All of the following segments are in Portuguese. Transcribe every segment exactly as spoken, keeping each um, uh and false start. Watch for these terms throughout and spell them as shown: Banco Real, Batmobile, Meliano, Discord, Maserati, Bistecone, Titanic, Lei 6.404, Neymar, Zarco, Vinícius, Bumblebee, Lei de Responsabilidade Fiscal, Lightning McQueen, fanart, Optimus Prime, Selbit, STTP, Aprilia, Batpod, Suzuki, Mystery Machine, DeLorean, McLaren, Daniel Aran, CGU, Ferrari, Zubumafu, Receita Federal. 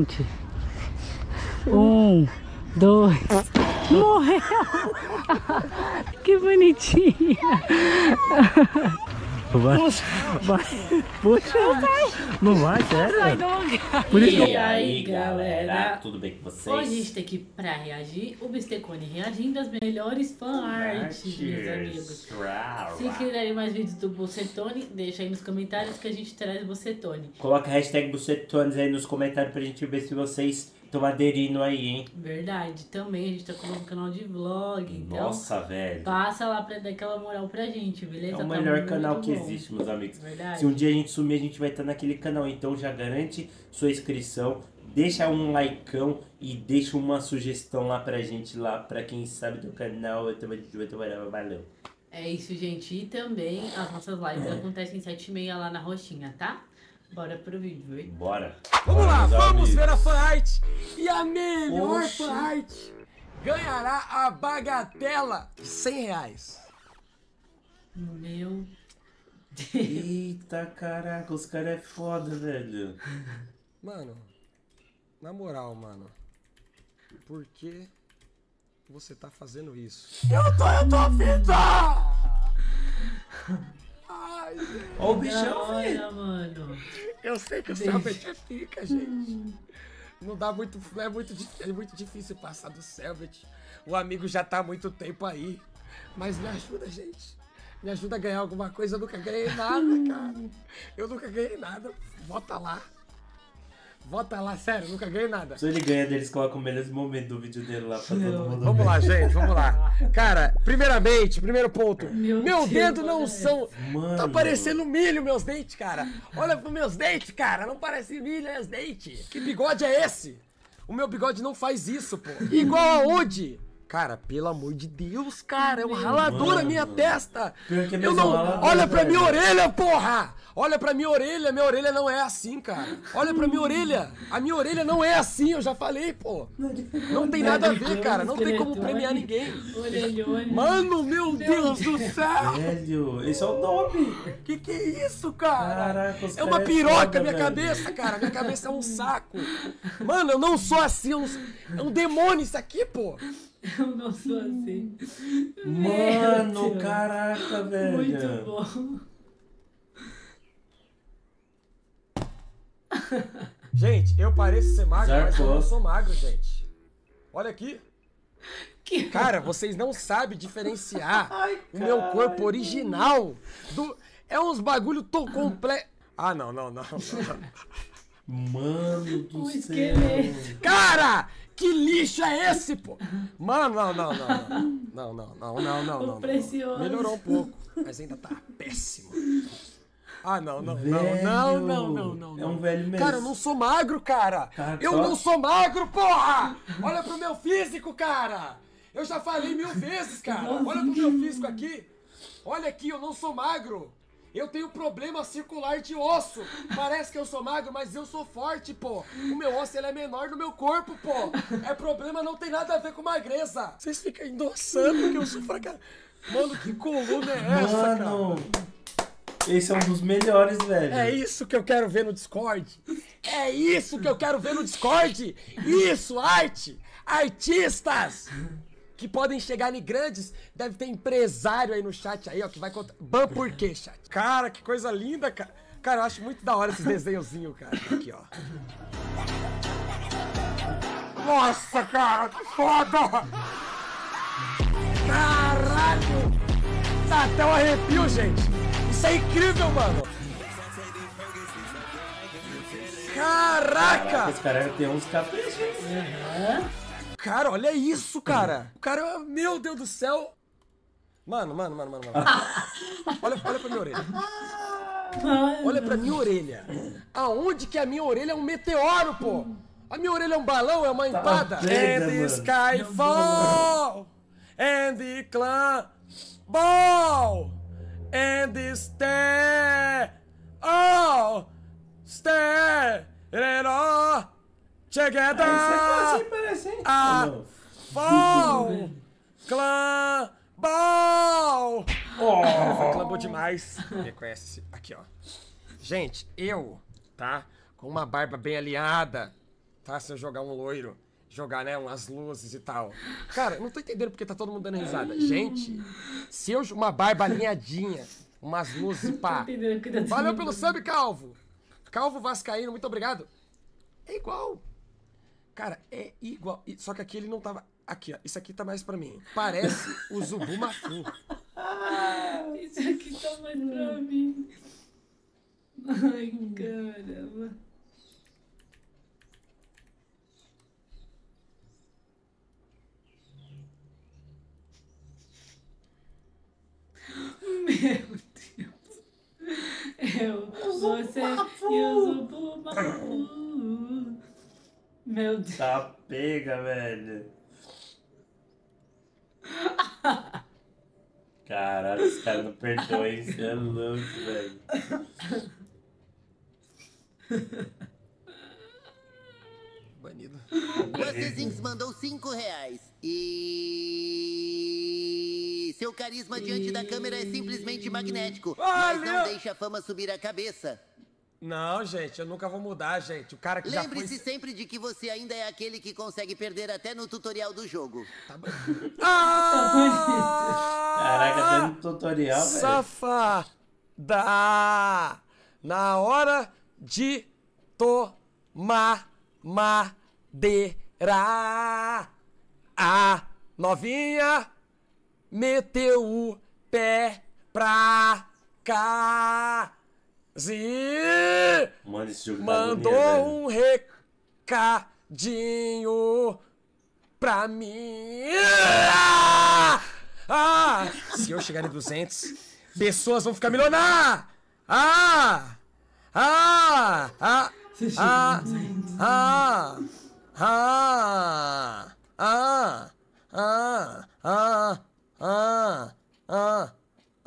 gente. Um, dois... Morreu! Que bonitinha! Vai. Puxa! Não vai, sério? Por isso que... E aí, galera? Tudo bem com vocês? Hoje a gente tem aqui pra reagir o Bistecone reagindo às melhores fanarts, meus amigos. Rara. Se quiserem mais vídeos do Bistecone, deixa aí nos comentários que a gente traz o Bistecone. Coloca a hashtag Bistecone aí nos comentários pra gente ver se vocês... Tô aderindo aí, hein? Verdade, também a gente tá com um canal de vlog, então... Nossa, velho! Passa lá pra dar aquela moral pra gente, beleza? É o melhor canal que existe, meus amigos. Verdade. Se um dia a gente sumir, a gente vai estar naquele canal, então já garante sua inscrição, deixa um likeão e deixa uma sugestão lá pra gente, lá pra quem sabe do canal. Eu também valeu! É isso, gente, e também as nossas lives acontecem sete e meia lá na roxinha, tá? Bora pro vídeo, hein? Bora! Vamos lá, vamos ver a fanart! E a melhor fanart ganhará a bagatela de cem reais. Meu Deus! Eita, caraca, os caras é foda, velho. Mano, na moral, mano, por que você tá fazendo isso? Eu tô, eu tô afim! Olha o bichão, olha, mano. Eu sei que o Selbit é pica, gente. Não dá muito, é muito, é muito difícil passar do Selbit. O amigo já tá há muito tempo aí. Mas me ajuda, gente. Me ajuda a ganhar alguma coisa. Eu nunca ganhei nada, cara. Eu nunca ganhei nada. Vota lá. Vota lá, sério, nunca ganhei nada. Se ele ganha, eles colocam o melhor momento do vídeo dele lá pra todo mundo. Vamos lá, gente, vamos lá. Cara, primeiramente, primeiro ponto. Meu, meu dedo não são... Mano. Tá parecendo milho, meus dentes, cara. Olha pros meus dentes, cara. Não parece milho, meus dentes. Que bigode é esse? O meu bigode não faz isso, pô. Igual aonde? Cara, pelo amor de Deus, cara. É uma raladura na minha testa. Eu não... Olha pra minha orelha, porra! Olha pra minha orelha, minha orelha não é assim, cara. Olha pra minha orelha, a minha orelha não é assim, eu já falei, pô. Não tem nada a ver, cara, não tem como premiar ninguém. Mano, meu Deus do céu! Velho, esse é o nome. Que que é isso, cara? É uma piroca minha cabeça, cara, minha cabeça é um saco. Mano, eu não sou assim, é um demônio isso aqui, pô. Eu não sou assim. Mano, caraca, velho. Muito bom. Gente, eu pareço ser magro, Zarco. Mas eu não sou magro, gente. Olha aqui. Que... Cara, vocês não sabem diferenciar Ai, o meu corpo original do... É uns bagulho tão completo. Ah, não, não, não, não. Mano do o céu. Esqueleto. Cara, que lixo é esse, pô? Mano, não, não, não, não. Não, não, não, não, não, não, não. Melhorou um pouco, mas ainda tá péssimo. Ah, não, não, velho. não, não, não, não, não. É um velho mesmo. Cara, eu não sou magro, cara. cara eu só... não sou magro, porra! Olha pro meu físico, cara. Eu já falei mil vezes, cara. Olha pro meu físico aqui. Olha aqui, eu não sou magro. Eu tenho problema circular de osso. Parece que eu sou magro, mas eu sou forte, pô. O meu osso, ele é menor do meu corpo, pô. É problema, não tem nada a ver com magreza. Vocês ficam endossando que eu sou fraca... Mano, que coluna é essa, cara? Mano... Esse é um dos melhores, velho. É isso que eu quero ver no Discord. É isso que eu quero ver no Discord. Isso, arte. Artistas que podem chegar em grandes. Deve ter empresário aí no chat aí, ó, que vai contar. Ban por quê, chat? Cara, que coisa linda, cara. Cara, eu acho muito da hora esses desenhozinhos, cara. Aqui, ó. Nossa, cara, que foda. Caralho. Tá até um arrepio, gente. Isso é incrível, mano! Caraca! Caraca, esse cara tem uns caprichos. Uhum. Cara, olha isso, cara! O cara, meu Deus do céu! Mano, mano, mano, mano, mano. Olha, olha pra minha orelha. Olha pra minha orelha. Aonde que a minha orelha é um meteoro, pô? A minha orelha é um balão, é uma empada? Tá and the skyfall! And the clan ball! And stare, oh, stare, it all together. Aí você fala assim, ah, fall, clã, ball. Oh, clamou demais. Reconhece aqui, ó. Gente, eu, tá? Com uma barba bem alinhada, tá? Se eu jogar um loiro, jogar, né, umas luzes e tal. Cara, eu não tô entendendo porque tá todo mundo dando risada. Gente, se eu... Uma barba alinhadinha, umas luzes e pá. Valeu pelo sub, Calvo. Calvo Vascaíno, muito obrigado. É igual. Cara, é igual. Só que aqui ele não tava... Aqui, ó. Isso aqui tá mais pra mim. Parece o Zubumafu. Isso aqui tá mais pra mim. Ai, caramba. Meu Deus. Eu, você e o Zubumafu. Meu Deus. Tá pega, velho. Caralho, esse cara não perdoa, hein? Você é louco, velho. Banido. Vocês mandou cinco reais. E... Seu carisma diante e... da câmera é simplesmente magnético. Ai, mas não meu... deixa a fama subir a cabeça. Não, gente, eu nunca vou mudar, gente. O cara que já foi... Lembre-se sempre de que você ainda é aquele que consegue perder até no tutorial do jogo. Tá bom. Ah! Caraca, até no tutorial, velho. Safada! Na hora de tomar madeira, a novinha meteu o pé pra cá. Mano, esse jogo mandou tá agonia, um recadinho pra mim. Ah! Ah! Se eu chegar em duzentos, pessoas vão ficar milionárias. Ah! Ah! Ah! Ah! Ah! Ah! Ah! Ah! Ah! Ah! Ah!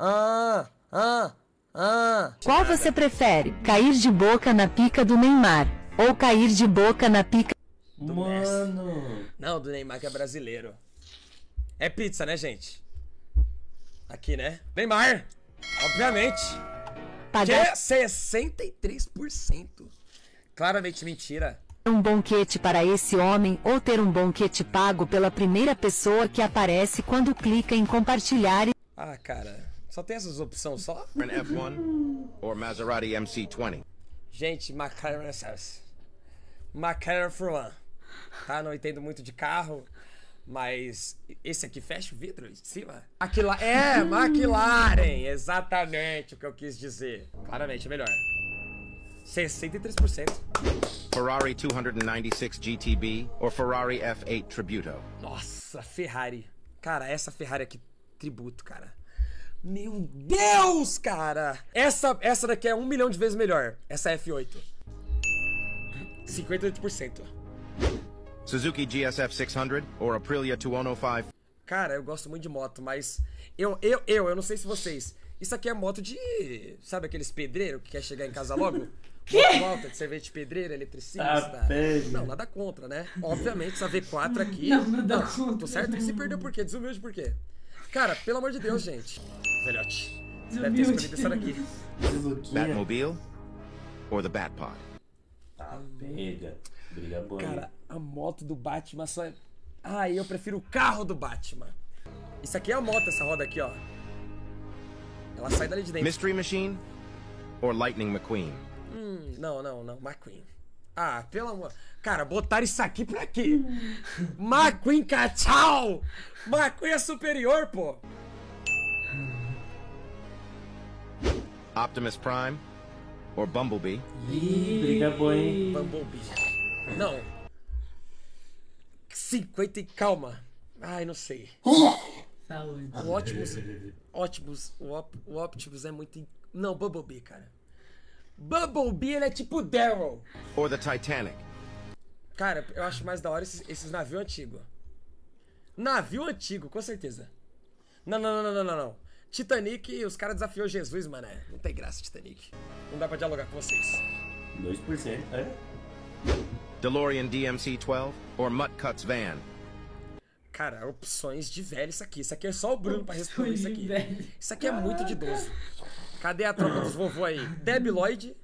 Ah! Ah! Ah, qual você prefere? Cair de boca na pica do Neymar ou cair de boca na pica do Mano? Não, do Neymar que é brasileiro. É pizza, né, gente? Aqui, né? Neymar! Obviamente! Pagar... Que é sessenta e três por cento! Claramente mentira. Um banquete para esse homem ou ter um banquete pago pela primeira pessoa que aparece quando clica em compartilhar e... Ah, cara... Só tem essas opções só? F um ou Maserati M C vinte. Gente, McLaren S S. McLaren F um. Tá? Não entendo muito de carro, mas esse aqui fecha o vidro em cima? Aquila... É, McLaren! Exatamente o que eu quis dizer. Claramente é melhor. sessenta e três por cento. Ferrari duzentos e noventa e seis G T B ou Ferrari F oito Tributo. Nossa, Ferrari. Cara, essa Ferrari aqui, tributo, cara. Meu Deus, cara! Essa, essa daqui é um milhão de vezes melhor. Essa é F oito. cinquenta e oito por cento. Suzuki G S F seiscentos ou Aprilia duzentos e cinco. Cara, eu gosto muito de moto, mas... Eu, eu, eu, eu não sei se vocês... Isso aqui é moto de... Sabe aqueles pedreiros que quer chegar em casa logo? Moto volta de servente de pedreiro, eletricista... Ah, não, nada contra, né? Obviamente, essa V quatro aqui... Não, nada não, contra. Tô certo que se perdeu por quê? Desumilde por quê? Cara, pelo amor de Deus, gente. Velhote. Você deve ter escolhido essa daqui. Batmobile ou the Batpod? Tá, pega. Briga boa. Cara, a moto do Batman só é... Ah, eu prefiro o carro do Batman. Isso aqui é a moto, essa roda aqui, ó. Ela sai dali de dentro. Mystery Machine ou Lightning McQueen? Hum, não, não, não. McQueen. Ah, pelo amor... Cara, botaram isso aqui pra quê? McQueen, cachau! McQueen é superior, pô! Optimus Prime ou Bumblebee? Ih, briga boa, hein? Bumblebee. Não. cinquenta e calma. Ai, não sei. Saúde. O Optimus... Optimus... O, Op, o Optimus é muito... Não, Bumblebee, cara. Bumblebee, ele é tipo Daryl. Ou the Titanic. Cara, eu acho mais da hora esses, esses navios antigos. Navio antigo, com certeza. Não, não, não, não, não, não. Titanic, os caras desafiou Jesus, mano. Não tem graça, Titanic. Não dá pra dialogar com vocês. dois por cento, é? DeLorean D M C doze ou Mutt Cuts Van? Cara, opções de velho isso aqui. Isso aqui é só o Bruno pra responder isso aqui. Isso aqui é muito de idoso. Cadê a tropa dos vovô aí? Deb Lloyd.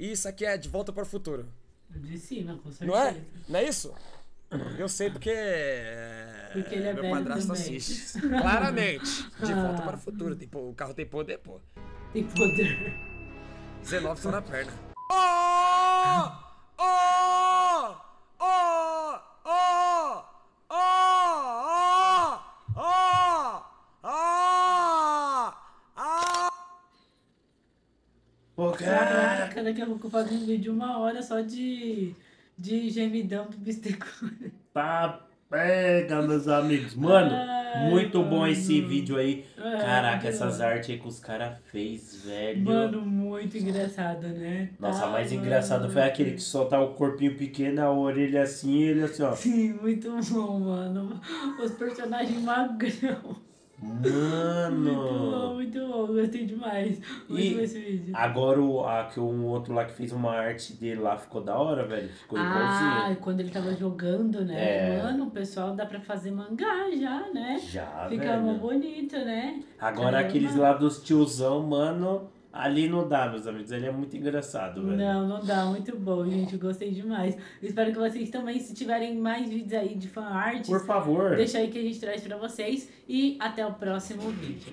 E isso aqui é De Volta para o Futuro. De cima, com certeza. Não é? Não é isso? Eu sei porque, porque ele é meu padrasto assiste. Claramente. De volta para o futuro. Tem, o carro tem poder, pô. Tem poder. dezenove só na perna. Oh! Oh! Oh! Oh! Oh! Oh! Oh! Oh! Oh! Oh! Caraca, daqui a pouco eu faço um vídeo de uma hora só de... de gemidão do Bistecone. Tá, pega, meus amigos. Mano, ai, muito mano. Bom esse vídeo aí. Ai, caraca, essas artes aí que os caras fez, velho. Mano, muito engraçado, né? Nossa, ai, mais mano. engraçado foi aquele que só tá o corpinho pequeno, a orelha assim e ele assim, ó. Sim, muito bom, mano. Os personagens magrão. Mano, muito bom, muito bom, gostei demais. Muito bom esse vídeo. Agora o, a, que um outro lá que fez uma arte dele lá ficou da hora, velho. Ficou ah, igualzinho. Quando ele tava jogando, né? É. Mano, o pessoal dá pra fazer mangá já, né? Já. Fica velho. bonito, né? Agora Caramba. aqueles lá dos tiozão, mano. Ali não dá, meus amigos, ele é muito engraçado, velho. Não, não dá, muito bom, gente, gostei demais. Espero que vocês também, se tiverem mais vídeos aí de fanarts, por favor, deixa aí que a gente traz pra vocês. E até o próximo vídeo.